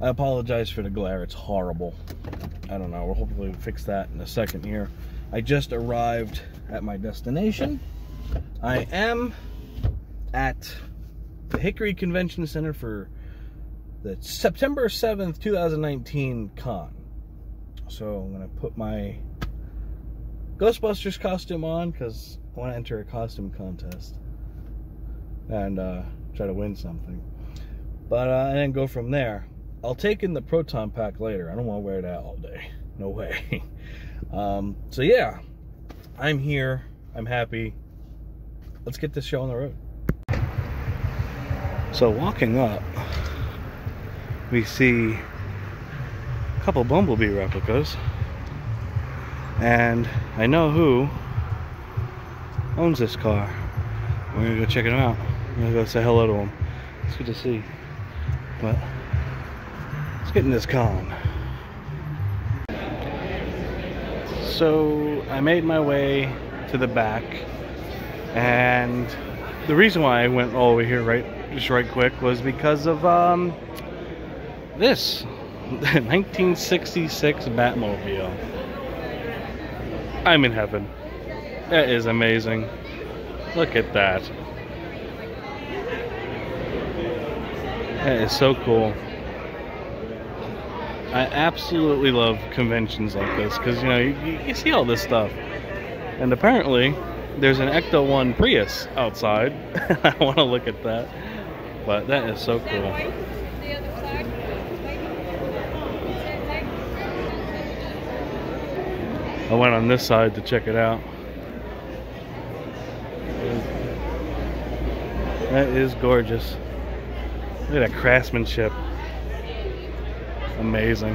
I apologize for the glare, it's horrible. I don't know, we'll hopefully fix that in a second here. I just arrived at my destination. I am at the Hickory Convention Center for the September 7th, 2019 con. So I'm gonna put my Ghostbusters costume on because I want to enter a costume contest and try to win something, but and then go from there. I'll take in the Proton Pack later. I don't want to wear that all day, no way. So yeah, I'm here, I'm happy. Let's get this show on the road. So walking up, we see a couple Bumblebee replicas, and I know who owns this car. We're gonna go check him out. I'm gonna go say hello to him. It's good to see, but let's get in this con. So I made my way to the back, and the reason why I went all the way here right quick was because of this 1966 Batmobile. I'm in heaven. That is amazing. Look at that. That is so cool. I absolutely love conventions like this because, you know, you see all this stuff. And apparently there's an Ecto-1 Prius outside. I want to look at that. But that is so cool. I went on this side to check it out. That is gorgeous. Look at that craftsmanship. Amazing.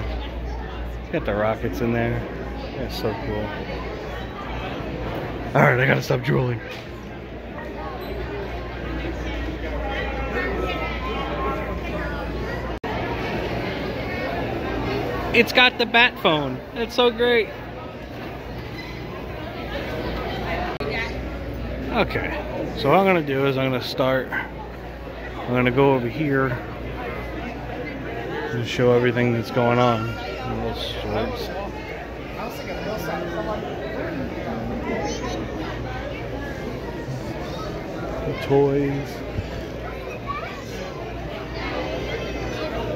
It's got the rockets in there. That's so cool. Alright, I gotta stop drooling. It's got the bat phone. That's so great. Okay. So what I'm gonna do is I'm gonna go over here and show everything that's going on. The toys,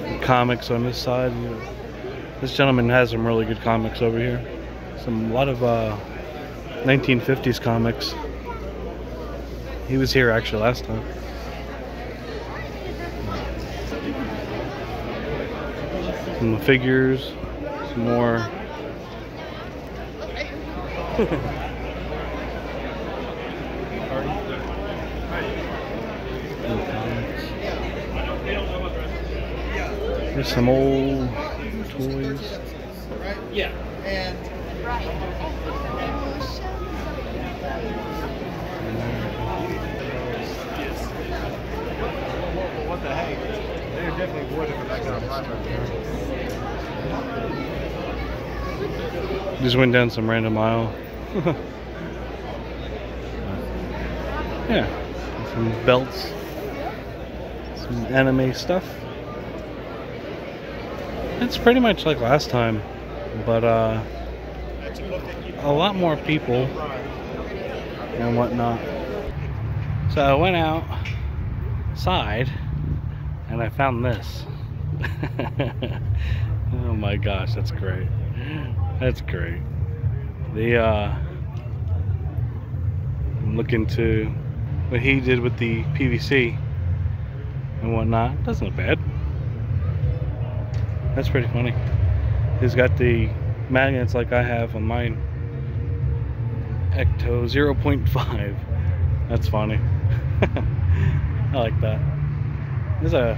the comics on this side. This gentleman has some really good comics over here. A lot of 1950s comics. He was here actually last time. Some figures, some more. There's some old toys. Yeah. Just went down some random aisle. Yeah, some belts, some anime stuff. It's pretty much like last time, but a lot more people and whatnot. So I went outside and I found this. Oh my gosh, that's great. That's great. The I'm looking to what he did with the PVC and whatnot. Doesn't look bad. That's pretty funny. He's got the magnets like I have on mine. Ecto 0.5. That's funny. I like that. There's a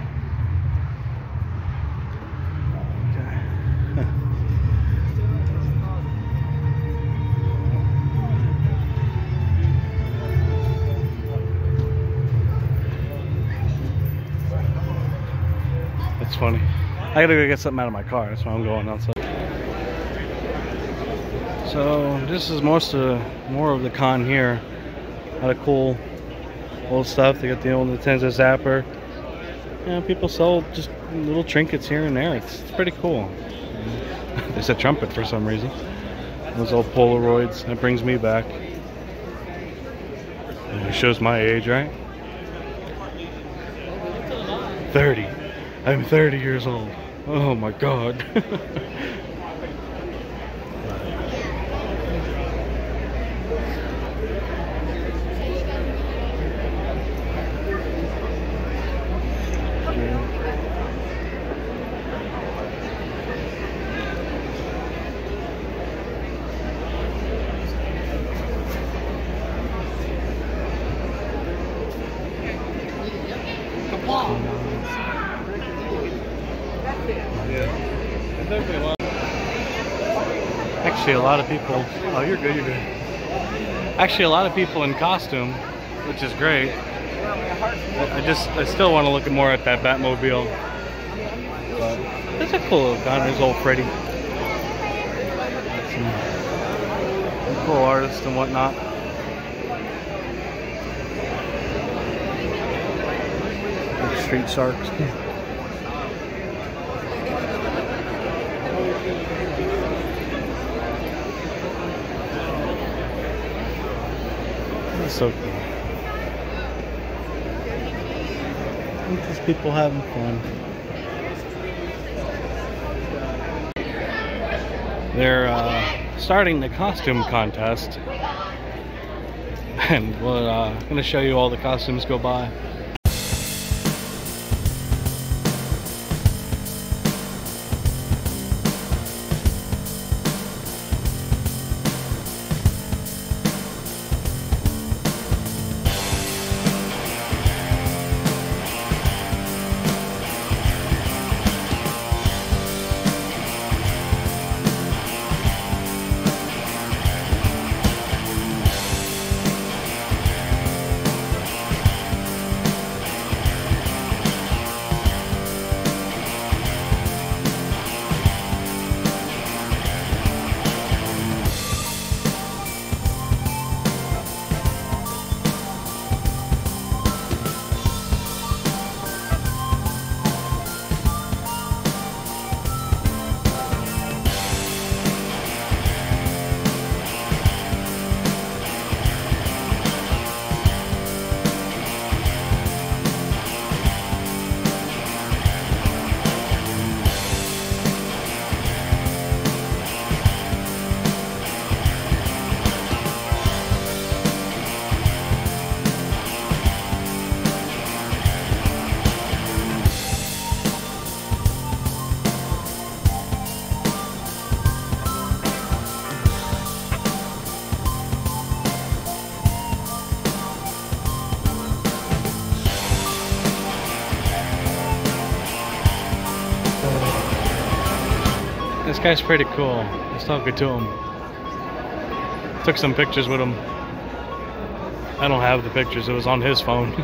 It's funny. I gotta go get something out of my car. That's why I'm going outside. So this is more of the con here. A lot of cool old stuff. They got the old Nintendo Zapper. you know, people sell just little trinkets here and there. It's pretty cool. There's a trumpet for some reason. Those old Polaroids. That brings me back. It shows my age, right? 30. I'm 30 years old. Oh my god. Actually, a lot of people. Oh, you're good. You're good. Actually, a lot of people in costume, which is great. I still want to look more at that Batmobile. But that's a cool little gun. There's old Freddy. Some cool artists and whatnot. Street Sharks. So cool. Just people having fun. They're starting the costume contest, and we're gonna show you all the costumes go by. This guy's pretty cool. I was talking to him. Took some pictures with him. I don't have the pictures, it was on his phone.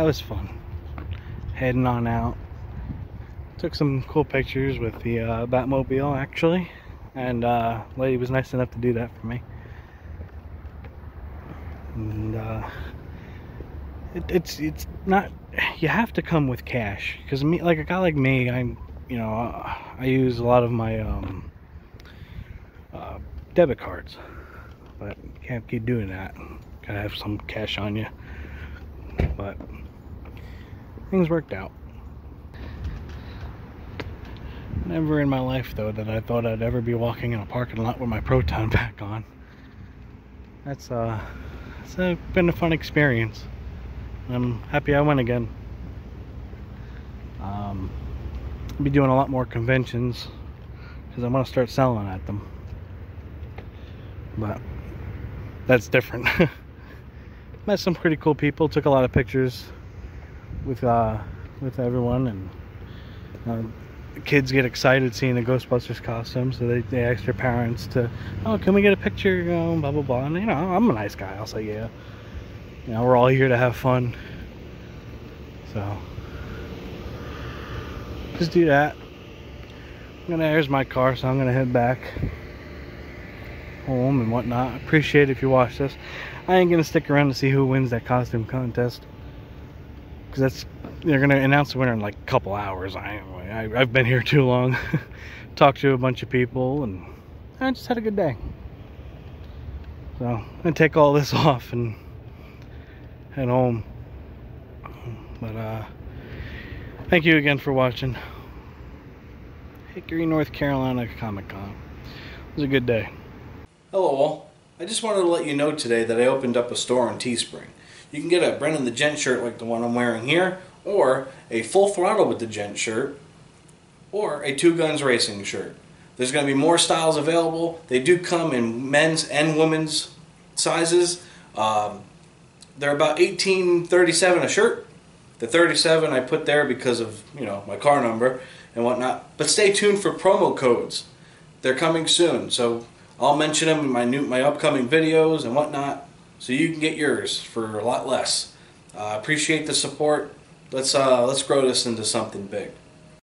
that was fun. Heading on out. Took some cool pictures with the Batmobile actually, and lady was nice enough to do that for me. And it's not, you have to come with cash, because me, like a guy like me, I'm, you know, I use a lot of my debit cards, but can't keep doing that. Gotta have some cash on you. But things worked out. Never in my life though that I thought I'd ever be walking in a parking lot with my Proton Pack on. That's it's been a fun experience. I'm happy I went again. I'll be doing a lot more conventions because I want to start selling at them. But that's different. Met some pretty cool people. Took a lot of pictures with everyone, and the kids get excited seeing the Ghostbusters costume, so they ask their parents to, oh, can we get a picture? You know, blah blah blah. And you know, I'm a nice guy. I'll say yeah. You know, we're all here to have fun. So just do that. Here's my car, so I'm gonna head back home and whatnot. Appreciate it if you watch this. I ain't gonna stick around to see who wins that costume contest, because that's, they're gonna announce the winner in like a couple hours. I've been here too long. Talked to a bunch of people, and I just had a good day. So I'm gonna take all this off and head home. But thank you again for watching. Hickory, North Carolina Comic Con. It was a good day. Hello all, I just wanted to let you know today that I opened up a store on Teespring. You can get a Brendan the Gent shirt like the one I'm wearing here, or a Full Throttle with the Gent shirt, or a Two Guns Racing shirt. There's going to be more styles available. They do come in men's and women's sizes. They're about $18.37 a shirt. The 37 I put there because of, you know, my car number and whatnot. But stay tuned for promo codes. They're coming soon, so I'll mention them in my upcoming videos and whatnot, so you can get yours for a lot less. Appreciate the support. Let's grow this into something big.